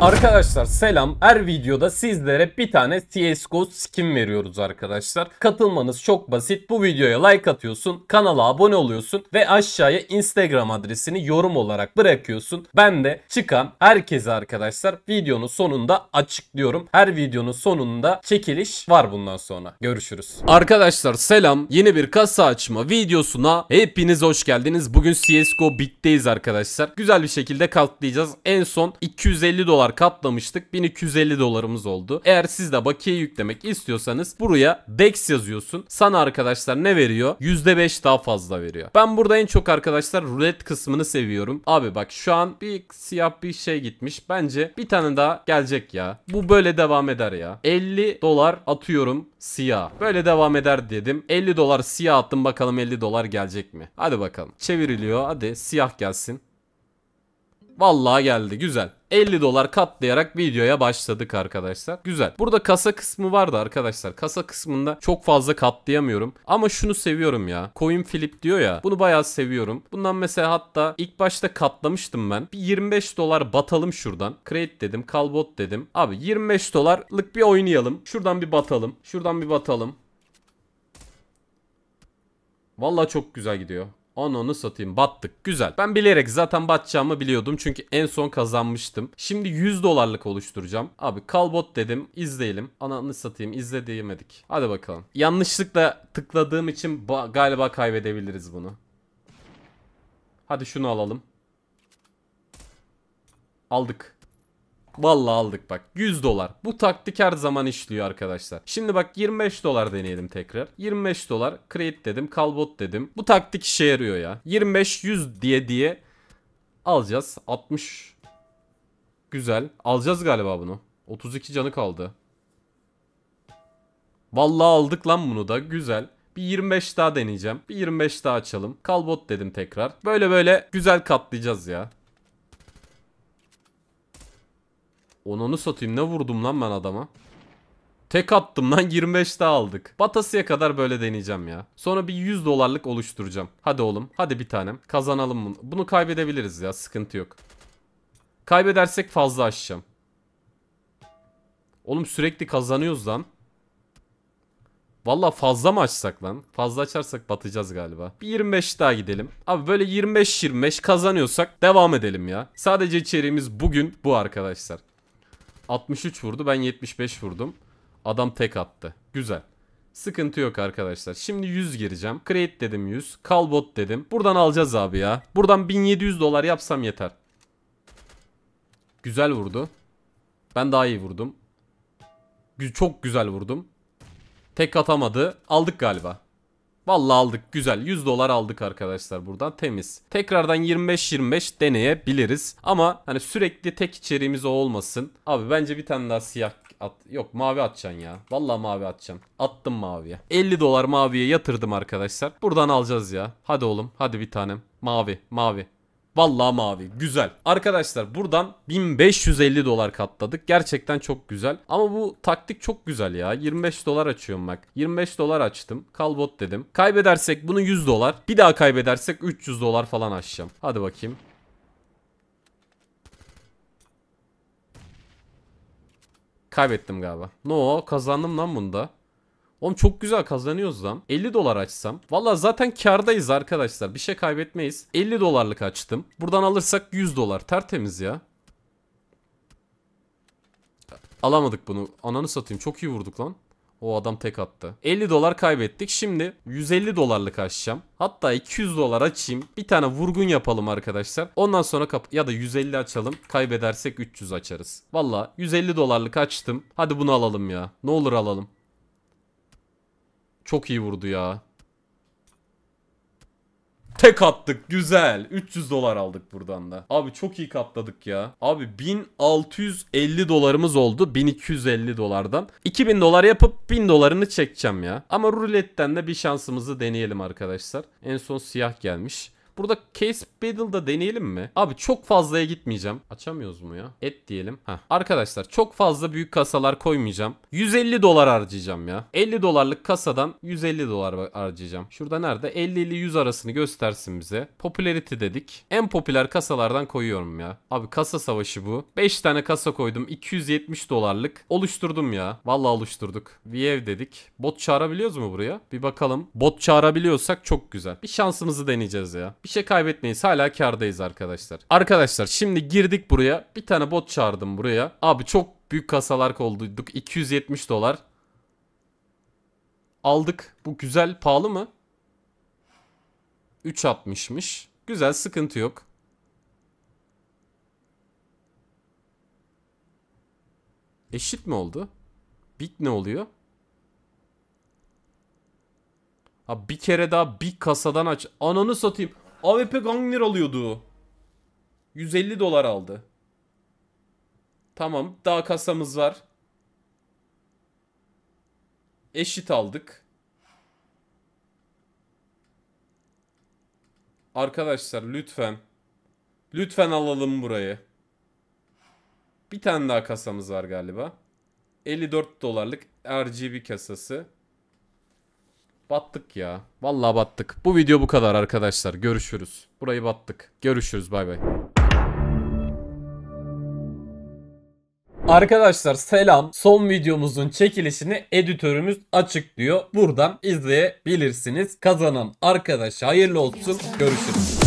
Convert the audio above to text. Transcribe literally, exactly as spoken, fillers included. Arkadaşlar selam. Her videoda sizlere bir tane C S G O skin veriyoruz arkadaşlar. Katılmanız çok basit. Bu videoya like atıyorsun, kanala abone oluyorsun ve aşağıya Instagram adresini yorum olarak bırakıyorsun. Ben de çıkan herkese arkadaşlar videonun sonunda açıklıyorum. Her videonun sonunda çekiliş var bundan sonra. Görüşürüz. Arkadaşlar selam. Yeni bir kasa açma videosuna hepiniz hoş geldiniz. Bugün C S G O bitteyiz arkadaşlar. Güzel bir şekilde katlayacağız. En son iki yüz elli dolar katlamıştık. bin iki yüz elli dolarımız oldu. Eğer siz de bakiye yüklemek istiyorsanız buraya D E X yazıyorsun. Sana arkadaşlar ne veriyor? yüzde beş daha fazla veriyor. Ben burada en çok arkadaşlar rulet kısmını seviyorum. Abi bak şu an bir siyah bir şey gitmiş. Bence bir tane daha gelecek ya. Bu böyle devam eder ya. elli dolar atıyorum siyah. Böyle devam eder dedim. elli dolar siyah attım. Bakalım elli dolar gelecek mi? Hadi bakalım. Çeviriliyor. Hadi siyah gelsin. Vallahi geldi. Güzel. elli dolar katlayarak videoya başladık arkadaşlar. Güzel. Burada kasa kısmı vardı arkadaşlar. Kasa kısmında çok fazla katlayamıyorum. Ama şunu seviyorum ya. Coin flip diyor ya. Bunu bayağı seviyorum. Bundan mesela hatta ilk başta katlamıştım ben. Bir yirmi beş dolar batalım şuradan. Create dedim. Kalbot dedim. Abi yirmi beş dolarlık bir oynayalım. Şuradan bir batalım. Şuradan bir batalım. Vallahi çok güzel gidiyor. Onu satayım. Battık. Güzel. Ben bilerek zaten batacağımı biliyordum. Çünkü en son kazanmıştım. Şimdi yüz dolarlık oluşturacağım. Abi kalbot dedim. İzleyelim. Ananı satayım. İzle diyemedik. Hadi bakalım. Yanlışlıkla tıkladığım için galiba kaybedebiliriz bunu. Hadi şunu alalım. Aldık. Vallahi aldık bak. yüz dolar. Bu taktik her zaman işliyor arkadaşlar. Şimdi bak yirmi beş dolar deneyelim tekrar. yirmi beş dolar create dedim. Kalbot dedim. Bu taktik işe yarıyor ya. yirmi beş yüz diye diye alacağız. altmış. Güzel. Alacağız galiba bunu. otuz iki canı kaldı. Vallahi aldık lan bunu da. Güzel. Bir yirmi beş daha deneyeceğim. Bir yirmi beş daha açalım. Kalbot dedim tekrar. Böyle böyle güzel katlayacağız ya. Onu satayım, ne vurdum lan ben adama. Tek attım lan, yirmi beş daha aldık. Batasıya kadar böyle deneyeceğim ya. Sonra bir yüz dolarlık oluşturacağım. Hadi oğlum, hadi bir tanem. Kazanalım bunu. Bunu kaybedebiliriz ya, sıkıntı yok. Kaybedersek fazla açacağım. Oğlum sürekli kazanıyoruz lan. Valla fazla mı açsak lan? Fazla açarsak batacağız galiba. Bir yirmi beş daha gidelim. Abi böyle yirmi beş yirmi beş kazanıyorsak devam edelim ya. Sadece içeriğimiz bugün bu arkadaşlar. altmış üç vurdu, ben yetmiş beş vurdum. Adam tek attı. Güzel. Sıkıntı yok arkadaşlar. Şimdi yüz gireceğim. Create dedim yüz. Kalbot dedim. Buradan alacağız abi ya. Buradan bin yedi yüz dolar yapsam yeter. Güzel vurdu. Ben daha iyi vurdum. Çok güzel vurdum. Tek atamadı. Aldık galiba. Vallahi aldık. Güzel. yüz dolar aldık arkadaşlar buradan. Temiz. Tekrardan yirmi beş yirmi beş deneyebiliriz. Ama hani sürekli tek içeriğimiz o olmasın. Abi bence bir tane daha siyah at. Yok, mavi atacaksın ya. Vallahi mavi atacağım. Attım maviye. elli dolar maviye yatırdım arkadaşlar. Buradan alacağız ya. Hadi oğlum. Hadi bir tanem. Mavi. Mavi. Vallahi mavi. Güzel. Arkadaşlar buradan bin beş yüz elli dolar katladık. Gerçekten çok güzel. Ama bu taktik çok güzel ya. yirmi beş dolar açıyorum bak. yirmi beş dolar açtım. Kalbot dedim. Kaybedersek bunu yüz dolar. Bir daha kaybedersek üç yüz dolar falan açacağım. Hadi bakayım. Kaybettim galiba. No, kazandım lan bunda. Oğlum çok güzel kazanıyoruz lan. elli dolar açsam. Valla zaten kardayız arkadaşlar. Bir şey kaybetmeyiz. elli dolarlık açtım. Buradan alırsak yüz dolar. Tertemiz ya. Alamadık bunu. Ananı satayım. Çok iyi vurduk lan. O adam tek attı. elli dolar kaybettik. Şimdi yüz elli dolarlık açacağım. Hatta iki yüz dolar açayım. Bir tane vurgun yapalım arkadaşlar. Ondan sonra kap ya da yüz elli açalım. Kaybedersek üç yüz açarız. Valla yüz elli dolarlık açtım. Hadi bunu alalım ya. Ne olur alalım. Çok iyi vurdu ya. Tek attık. Güzel. üç yüz dolar aldık buradan da. Abi çok iyi katladık ya. Abi bin altı yüz elli dolarımız oldu. bin iki yüz elli dolardan. iki bin dolar yapıp bin dolarını çekeceğim ya. Ama ruletten de bir şansımızı deneyelim arkadaşlar. En son siyah gelmiş. Burada Case Battle'da deneyelim mi? Abi çok fazlaya gitmeyeceğim. Açamıyoruz mu ya? Et diyelim. Heh. Arkadaşlar çok fazla büyük kasalar koymayacağım. yüz elli dolar harcayacağım ya. elli dolarlık kasadan yüz elli dolar harcayacağım. Şurada nerede? elli ile yüz arasını göstersin bize. Popularity dedik. En popüler kasalardan koyuyorum ya. Abi kasa savaşı bu. beş tane kasa koydum. iki yüz yetmiş dolarlık. Oluşturdum ya. Vallahi oluşturduk. V F dedik. Bot çağırabiliyoruz mu buraya? Bir bakalım. Bot çağırabiliyorsak çok güzel. Bir şansımızı deneyeceğiz ya. Bir şey kaybetmeyiz. Hala kardayız arkadaşlar. Arkadaşlar şimdi girdik buraya. Bir tane bot çağırdım buraya. Abi çok büyük kasalar koyduk. iki yüz yetmiş dolar. Aldık. Bu güzel. Pahalı mı? üç altmışmış. Güzel, sıkıntı yok. Eşit mi oldu? Big ne oluyor? Abi bir kere daha big kasadan aç. Ananı satayım. A W P Gangler alıyordu. yüz elli dolar aldı. Tamam. Daha kasamız var. Eşit aldık. Arkadaşlar lütfen. Lütfen alalım burayı. Bir tane daha kasamız var galiba. elli dört dolarlık R G B kasası. Battık ya. Vallahi battık. Bu video bu kadar arkadaşlar. Görüşürüz. Burayı battık. Görüşürüz. Bay bay. Arkadaşlar selam. Son videomuzun çekilişini editörümüz açıklıyor. Buradan izleyebilirsiniz. Kazanan arkadaşa hayırlı olsun. Görüşürüz.